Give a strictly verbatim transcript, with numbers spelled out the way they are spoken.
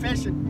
confession.